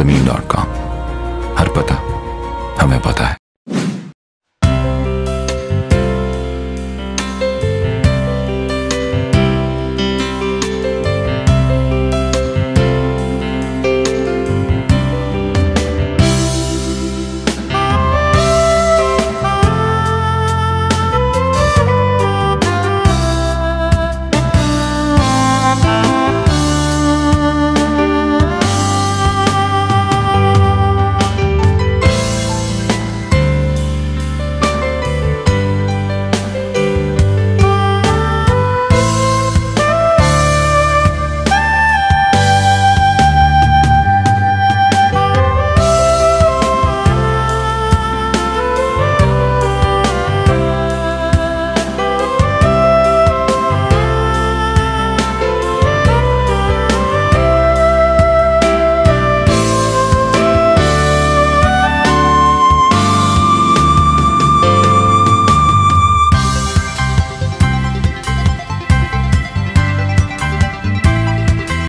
ज़मीन.com। हर पता हमें पता है।